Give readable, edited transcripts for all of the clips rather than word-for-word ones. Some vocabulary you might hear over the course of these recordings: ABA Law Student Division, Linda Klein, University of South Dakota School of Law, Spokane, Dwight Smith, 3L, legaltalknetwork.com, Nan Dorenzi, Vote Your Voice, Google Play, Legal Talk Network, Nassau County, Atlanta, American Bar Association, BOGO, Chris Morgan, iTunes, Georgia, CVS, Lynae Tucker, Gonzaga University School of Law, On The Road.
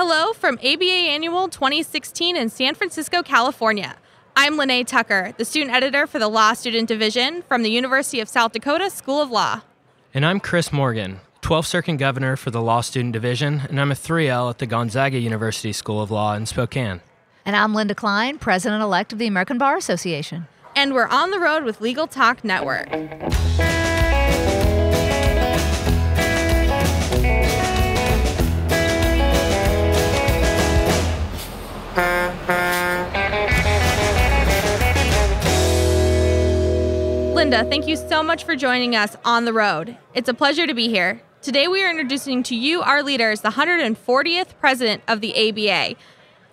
Hello from ABA Annual 2016 in San Francisco, California. I'm Lynae Tucker, the student editor for the Law Student Division from the University of South Dakota School of Law. And I'm Chris Morgan, 12th Circuit Governor for the Law Student Division, and I'm a 3L at the Gonzaga University School of Law in Spokane. And I'm Linda Klein, President-elect of the American Bar Association. And we're on the road with Legal Talk Network. Linda, thank you so much for joining us on the road. It's a pleasure to be here. Today we are introducing to you, our leaders, the 140th president of the ABA.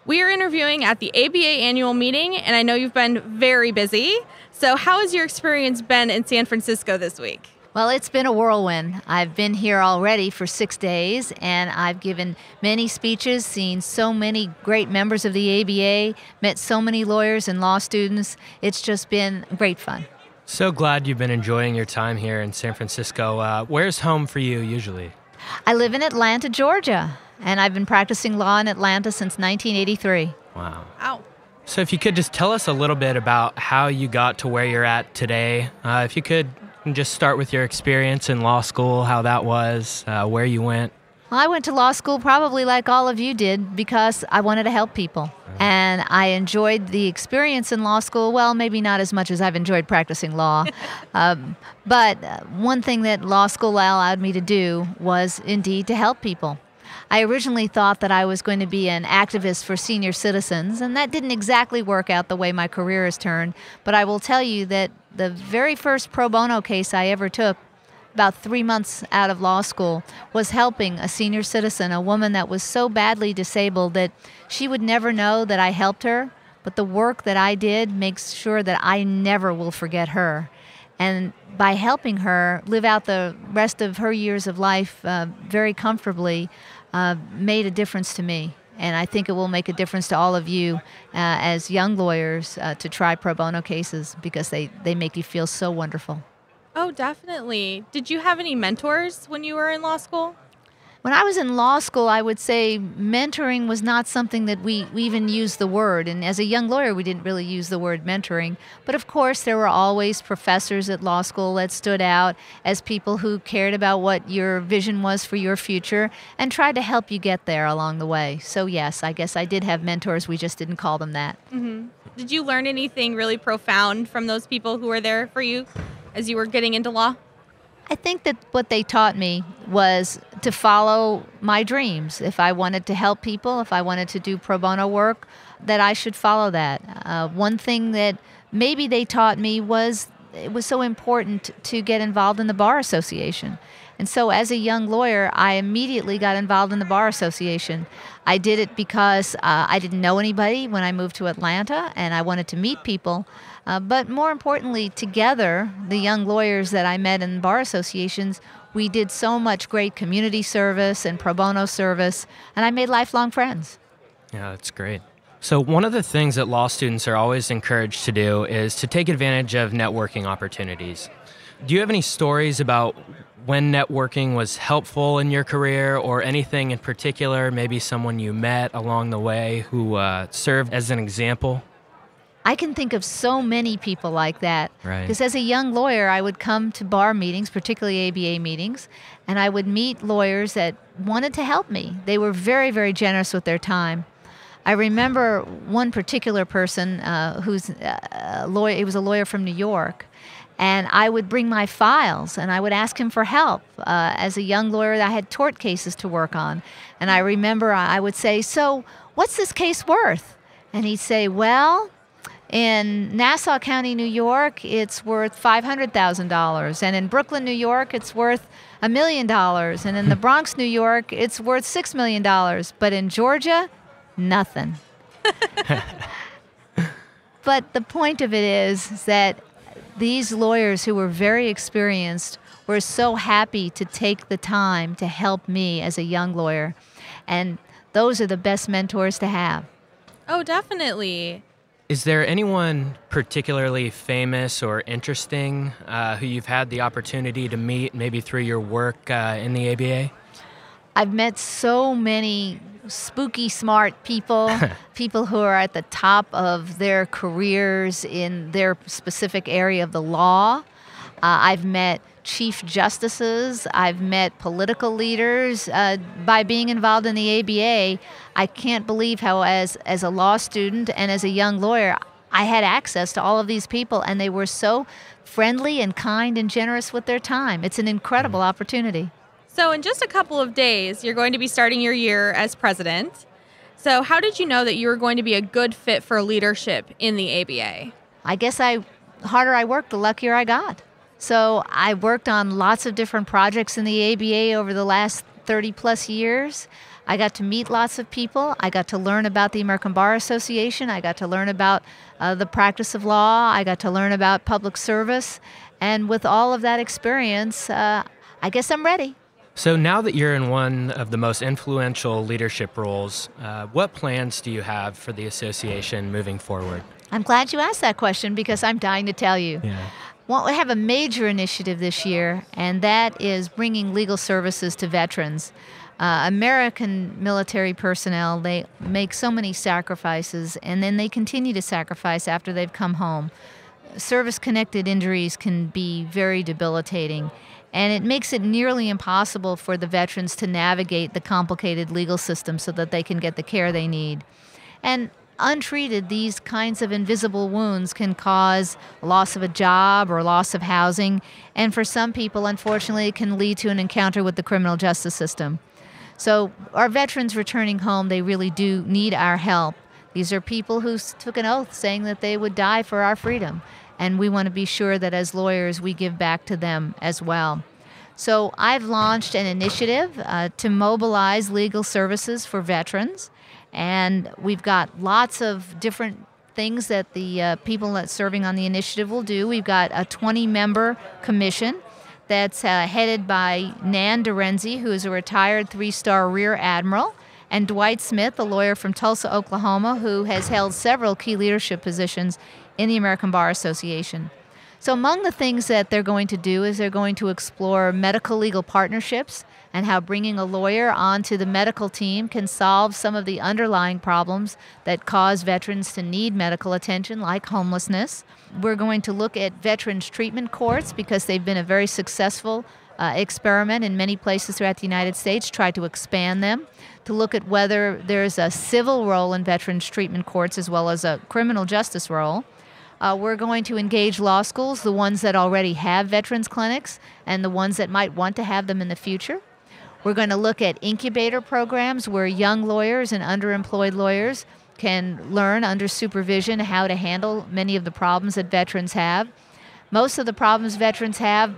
We are interviewing at the ABA annual meeting, and I know you've been very busy. So how has your experience been in San Francisco this week? Well, it's been a whirlwind. I've been here already for 6 days, and I've given many speeches, seen so many great members of the ABA, met so many lawyers and law students. It's just been great fun. So glad you've been enjoying your time here in San Francisco. Where's home for you usually? I live in Atlanta, Georgia, and I've been practicing law in Atlanta since 1983. Wow. Ow. So if you could just tell us a little bit about how you got to where you're at today. If you could just start with your experience in law school, how that was, where you went. Well, I went to law school probably like all of you did because I wanted to help people. And I enjoyed the experience in law school. Well, maybe not as much as I've enjoyed practicing law. But one thing that law school allowed me to do was indeed to help people. I originally thought that I was going to be an activist for senior citizens, and that didn't exactly work out the way my career has turned. But I will tell you that the very first pro bono case I ever took, about 3 months out of law school, was helping a senior citizen, a woman that was so badly disabled that she would never know that I helped her, but the work that I did makes sure that I never will forget her. And by helping her live out the rest of her years of life very comfortably made a difference to me. And I think it will make a difference to all of you as young lawyers to try pro bono cases because they make you feel so wonderful. Oh, definitely. Did you have any mentors when you were in law school? When I was in law school, I would say mentoring was not something that we even used the word. And as a young lawyer, we didn't really use the word mentoring. But of course, there were always professors at law school that stood out as people who cared about what your vision was for your future and tried to help you get there along the way. So yes, I guess I did have mentors. We just didn't call them that. Mm-hmm. Did you learn anything really profound from those people who were there for you as you were getting into law? I think that what they taught me was to follow my dreams. If I wanted to help people, if I wanted to do pro bono work, that I should follow that. One thing that maybe they taught me was it was so important to get involved in the Bar Association. And so as a young lawyer, I immediately got involved in the Bar Association. I did it because I didn't know anybody when I moved to Atlanta, and I wanted to meet people. But more importantly, together, the young lawyers that I met in bar associations, we did so much great community service and pro bono service, and I made lifelong friends. Yeah, that's great. So one of the things that law students are always encouraged to do is to take advantage of networking opportunities. Do you have any stories about when networking was helpful in your career or anything in particular, maybe someone you met along the way who served as an example? I can think of so many people like that. Right. Because as a young lawyer, I would come to bar meetings, particularly ABA meetings, and I would meet lawyers that wanted to help me. They were very, very generous with their time. I remember one particular person who's a lawyer. He was a lawyer from New York. And I would bring my files, and I would ask him for help. As a young lawyer, I had tort cases to work on. And I remember I would say, so what's this case worth? And he'd say, well, in Nassau County, New York, it's worth $500,000. And in Brooklyn, New York, it's worth $1 million. And in the Bronx, New York, it's worth $6 million. But in Georgia, nothing. But the point of it is that these lawyers who were very experienced were so happy to take the time to help me as a young lawyer. And those are the best mentors to have. Oh, definitely. Is there anyone particularly famous or interesting who you've had the opportunity to meet maybe through your work in the ABA? I've met so many spooky smart people, people who are at the top of their careers in their specific area of the law. I've met chief justices. I've met political leaders. By being involved in the ABA, I can't believe how as a law student and as a young lawyer, I had access to all of these people, and they were so friendly and kind and generous with their time. It's an incredible opportunity. So in just a couple of days, you're going to be starting your year as president. So how did you know that you were going to be a good fit for leadership in the ABA? I guess the harder I worked, the luckier I got. So I worked on lots of different projects in the ABA over the last 30 plus years. I got to meet lots of people. I got to learn about the American Bar Association. I got to learn about the practice of law. I got to learn about public service. And with all of that experience, I guess I'm ready. So now that you're in one of the most influential leadership roles, what plans do you have for the association moving forward? I'm glad you asked that question because I'm dying to tell you. Yeah. Well, we have a major initiative this year, and that is bringing legal services to veterans. American military personnel, they make so many sacrifices, and then they continue to sacrifice after they've come home. Service-connected injuries can be very debilitating. And it makes it nearly impossible for the veterans to navigate the complicated legal system so that they can get the care they need. And untreated, these kinds of invisible wounds can cause loss of a job or loss of housing. And for some people, unfortunately, it can lead to an encounter with the criminal justice system. So our veterans returning home, they really do need our help. These are people who took an oath saying that they would die for our freedom. And we want to be sure that as lawyers, we give back to them as well. So I've launched an initiative to mobilize legal services for veterans. And we've got lots of different things that the people that's serving on the initiative will do. We've got a 20-member commission that's headed by Nan Dorenzi, who is a retired 3-star Rear Admiral, and Dwight Smith, a lawyer from Tulsa, Oklahoma, who has held several key leadership positions in the American Bar Association. So among the things that they're going to do is they're going to explore medical legal partnerships and how bringing a lawyer onto the medical team can solve some of the underlying problems that cause veterans to need medical attention, like homelessness. We're going to look at veterans' treatment courts because they've been a very successful experiment in many places throughout the United States, try to expand them, to look at whether there's a civil role in veterans' treatment courts as well as a criminal justice role. We're going to engage law schools, the ones that already have veterans clinics and the ones that might want to have them in the future. We're going to look at incubator programs where young lawyers and underemployed lawyers can learn under supervision how to handle many of the problems that veterans have. Most of the problems veterans have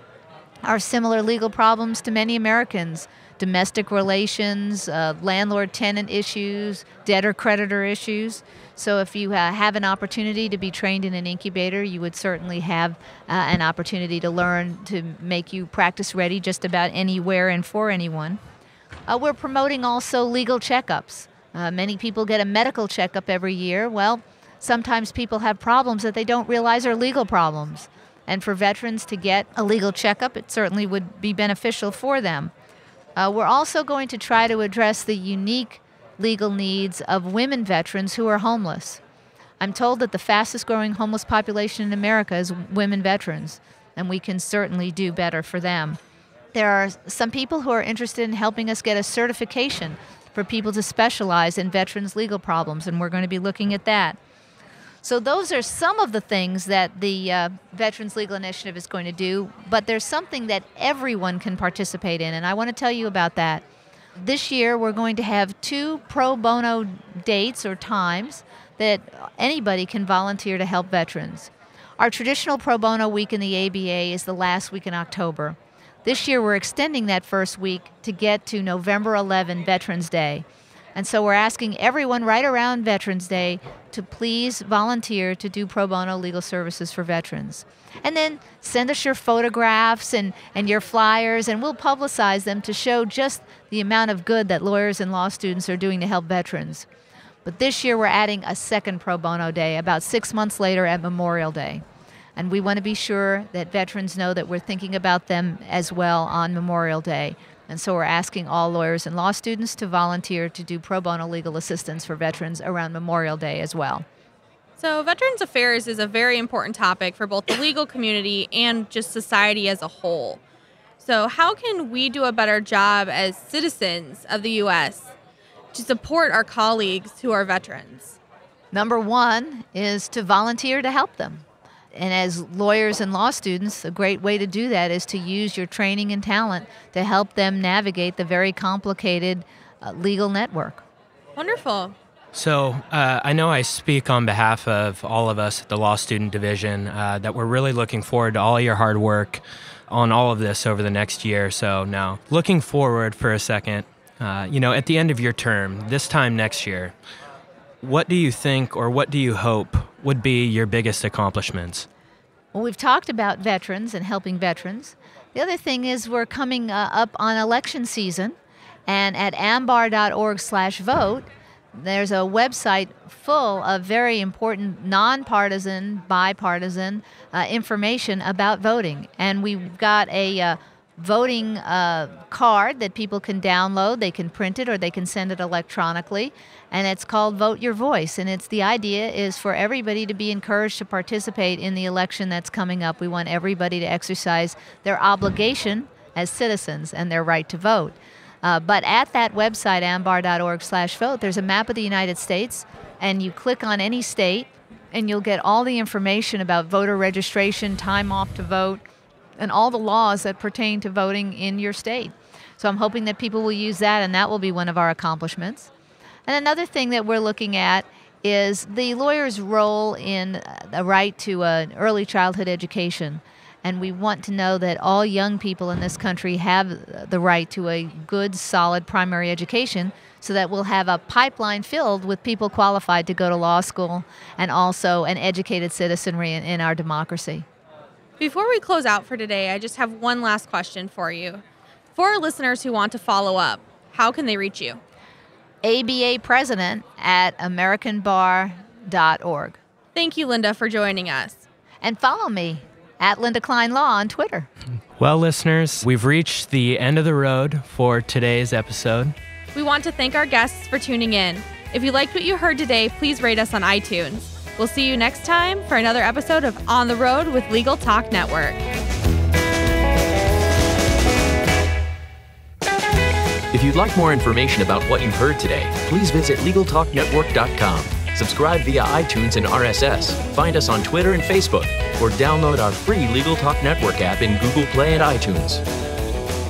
are similar legal problems to many Americans. Domestic relations, landlord-tenant issues, debtor-creditor issues. So if you have an opportunity to be trained in an incubator, you would certainly have an opportunity to learn to make you practice ready just about anywhere and for anyone. We're promoting also legal checkups. Many people get a medical checkup every year. Well, sometimes people have problems that they don't realize are legal problems. And for veterans to get a legal checkup, it certainly would be beneficial for them. We're also going to try to address the unique legal needs of women veterans who are homeless. I'm told that the fastest growing homeless population in America is women veterans, and we can certainly do better for them. There are some people who are interested in helping us get a certification for people to specialize in veterans' legal problems, and we're going to be looking at that. So those are some of the things that the Veterans Legal Initiative is going to do, but there's something that everyone can participate in, and I want to tell you about that. This year, we're going to have 2 pro bono dates or times that anybody can volunteer to help veterans. Our traditional pro bono week in the ABA is the last week in October. This year, we're extending that first week to get to November 11, Veterans Day. And so we're asking everyone right around Veterans Day to please volunteer to do pro bono legal services for veterans. And then send us your photographs and your flyers, and we'll publicize them to show just the amount of good that lawyers and law students are doing to help veterans. But this year we're adding a second pro bono day about 6 months later at Memorial Day. And we want to be sure that veterans know that we're thinking about them as well on Memorial Day. And so we're asking all lawyers and law students to volunteer to do pro bono legal assistance for veterans around Memorial Day as well. So Veterans Affairs is a very important topic for both the legal community and just society as a whole. So how can we do a better job as citizens of the U.S. to support our colleagues who are veterans? Number one is to volunteer to help them. And as lawyers and law students, a great way to do that is to use your training and talent to help them navigate the very complicated legal network. Wonderful. So I know I speak on behalf of all of us at the Law Student Division that we're really looking forward to all your hard work on all of this over the next year or so. Now, looking forward for a second, at the end of your term, this time next year, what do you think or what do you hope would be your biggest accomplishments? Well, we've talked about veterans and helping veterans. The other thing is we're coming up on election season, and at ambar.org/vote, there's a website full of very important nonpartisan, bipartisan information about voting. And we've got a voting card that people can download. They can print it or they can send it electronically. And it's called Vote Your Voice. And it's the idea is for everybody to be encouraged to participate in the election that's coming up. We want everybody to exercise their obligation as citizens and their right to vote. But at that website, ambar.org/vote, there's a map of the United States, and you click on any state, and you'll get all the information about voter registration, time off to vote, and all the laws that pertain to voting in your state. So I'm hoping that people will use that, and that will be one of our accomplishments. And another thing that we're looking at is the lawyer's role in the right to an early childhood education. And we want to know that all young people in this country have the right to a good, solid primary education so that we'll have a pipeline filled with people qualified to go to law school and also an educated citizenry in our democracy. Before we close out for today, I just have one last question for you. For our listeners who want to follow up, how can they reach you? ABA President at AmericanBar.org. Thank you, Linda, for joining us. And follow me at Linda Klein Law on Twitter. Well, listeners, we've reached the end of the road for today's episode. We want to thank our guests for tuning in. If you liked what you heard today, please rate us on iTunes. We'll see you next time for another episode of On the Road with Legal Talk Network. If you'd like more information about what you've heard today, please visit legaltalknetwork.com. Subscribe via iTunes and RSS. Find us on Twitter and Facebook, or download our free Legal Talk Network app in Google Play and iTunes.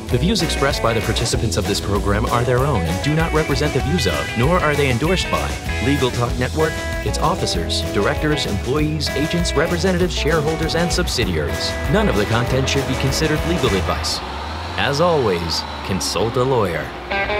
The views expressed by the participants of this program are their own and do not represent the views of, nor are they endorsed by, Legal Talk Network, its officers, directors, employees, agents, representatives, shareholders, and subsidiaries. None of the content should be considered legal advice. As always, consult a lawyer.